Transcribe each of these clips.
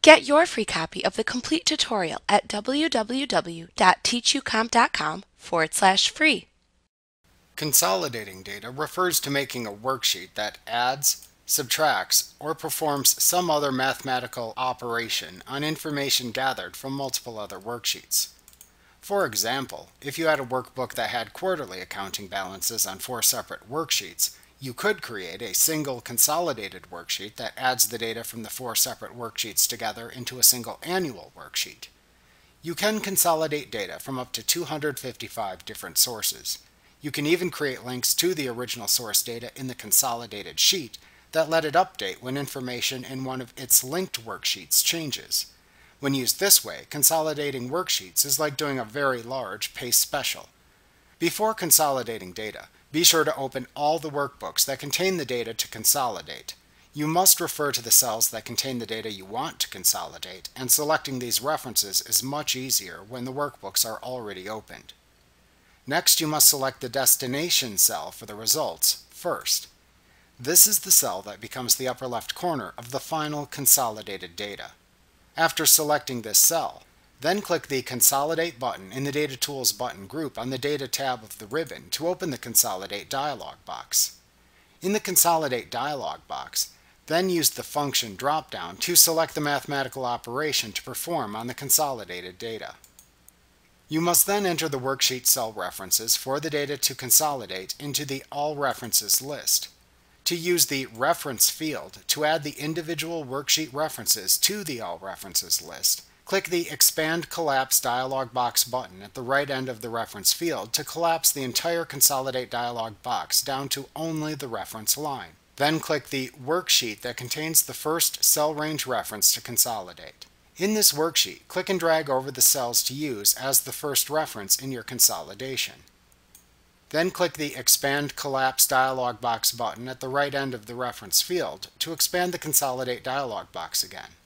Get your free copy of the complete tutorial at www.teachucomp.com/free. Consolidating data refers to making a worksheet that adds, subtracts, or performs some other mathematical operation on information gathered from multiple other worksheets. For example, if you had a workbook that had quarterly accounting balances on 4 separate worksheets, you could create a single consolidated worksheet that adds the data from the 4 separate worksheets together into a single annual worksheet. You can consolidate data from up to 255 different sources. You can even create links to the original source data in the consolidated sheet that let it update when information in one of its linked worksheets changes. When used this way, consolidating worksheets is like doing a very large paste special. Before consolidating data, be sure to open all the workbooks that contain the data to consolidate. You must refer to the cells that contain the data you want to consolidate, and selecting these references is much easier when the workbooks are already opened. Next, you must select the destination cell for the results first. This is the cell that becomes the upper left corner of the final consolidated data. After selecting this cell, then click the Consolidate button in the Data Tools button group on the Data tab of the ribbon to open the Consolidate dialog box. In the Consolidate dialog box, then use the Function drop-down to select the mathematical operation to perform on the consolidated data. You must then enter the worksheet cell references for the data to consolidate into the All References list. To use the Reference field to add the individual worksheet references to the All References list, click the Expand Collapse dialog box button at the right end of the reference field to collapse the entire Consolidate dialog box down to only the reference line. Then click the worksheet that contains the first cell range reference to consolidate. In this worksheet, click and drag over the cells to use as the first reference in your consolidation. Then click the Expand Collapse dialog box button at the right end of the reference field to expand the Consolidate dialog box again.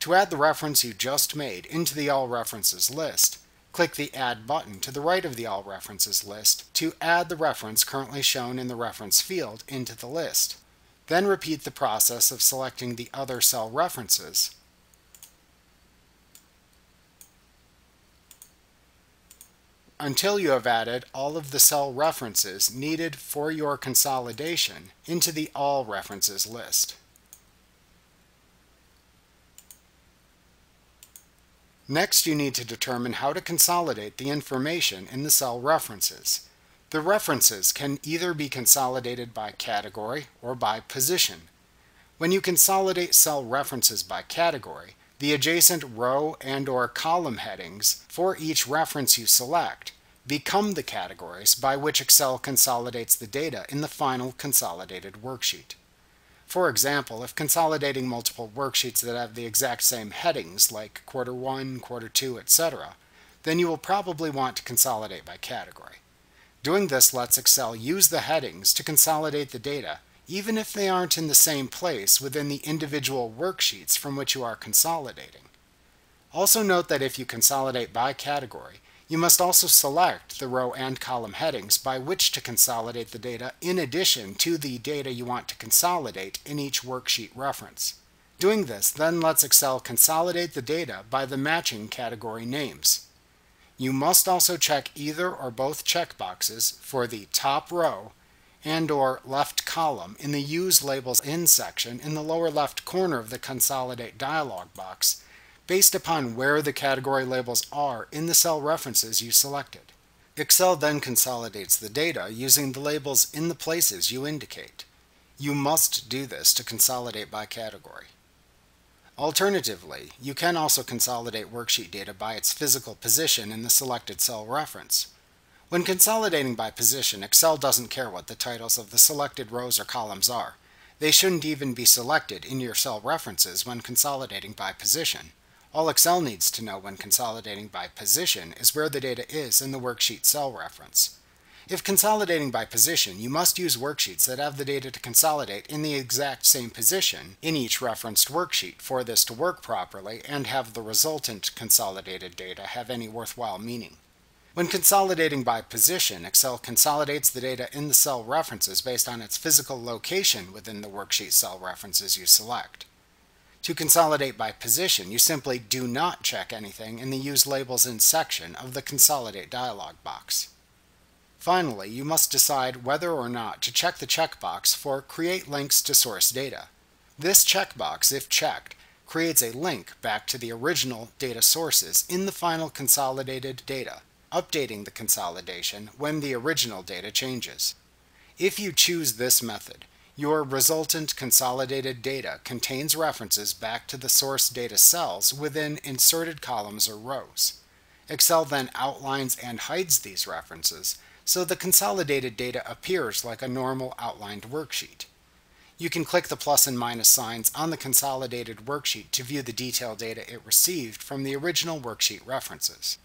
To add the reference you just made into the All References list, click the Add button to the right of the All References list to add the reference currently shown in the reference field into the list. Then repeat the process of selecting the other cell references until you have added all of the cell references needed for your consolidation into the All References list. Next, you need to determine how to consolidate the information in the cell references. The references can either be consolidated by category or by position. When you consolidate cell references by category, the adjacent row and/or column headings for each reference you select become the categories by which Excel consolidates the data in the final consolidated worksheet. For example, if consolidating multiple worksheets that have the exact same headings, like quarter 1, quarter 2, etc., then you will probably want to consolidate by category. Doing this lets Excel use the headings to consolidate the data even if they aren't in the same place within the individual worksheets from which you are consolidating. Also note that if you consolidate by category, you must also select the row and column headings by which to consolidate the data in addition to the data you want to consolidate in each worksheet reference. Doing this then lets Excel consolidate the data by the matching category names. You must also check either or both checkboxes for the top row and/or left column in the Use Labels In section in the lower left corner of the Consolidate dialog box based upon where the category labels are in the cell references you selected. Excel then consolidates the data using the labels in the places you indicate. You must do this to consolidate by category. Alternatively, you can also consolidate worksheet data by its physical position in the selected cell reference. When consolidating by position, Excel doesn't care what the titles of the selected rows or columns are. They shouldn't even be selected in your cell references when consolidating by position. All Excel needs to know when consolidating by position is where the data is in the worksheet cell reference. If consolidating by position, you must use worksheets that have the data to consolidate in the exact same position in each referenced worksheet for this to work properly and have the resultant consolidated data have any worthwhile meaning. When consolidating by position, Excel consolidates the data in the cell references based on its physical location within the worksheet cell references you select. To consolidate by position, you simply do not check anything in the Use Labels in section of the Consolidate dialog box. Finally, you must decide whether or not to check the checkbox for Create Links to Source Data. This checkbox, if checked, creates a link back to the original data sources in the final consolidated data, updating the consolidation when the original data changes. If you choose this method, your resultant consolidated data contains references back to the source data cells within inserted columns or rows. Excel then outlines and hides these references, so the consolidated data appears like a normal outlined worksheet. You can click the plus and minus signs on the consolidated worksheet to view the detailed data it received from the original worksheet references.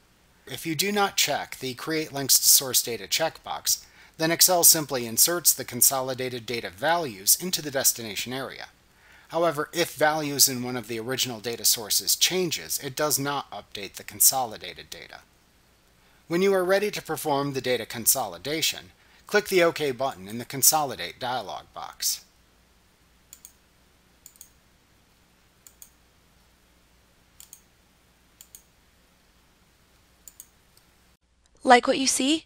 If you do not check the Create Links to Source Data checkbox, then Excel simply inserts the consolidated data values into the destination area. However, if values in one of the original data sources changes, it does not update the consolidated data. When you are ready to perform the data consolidation, click the OK button in the Consolidate dialog box. Like what you see?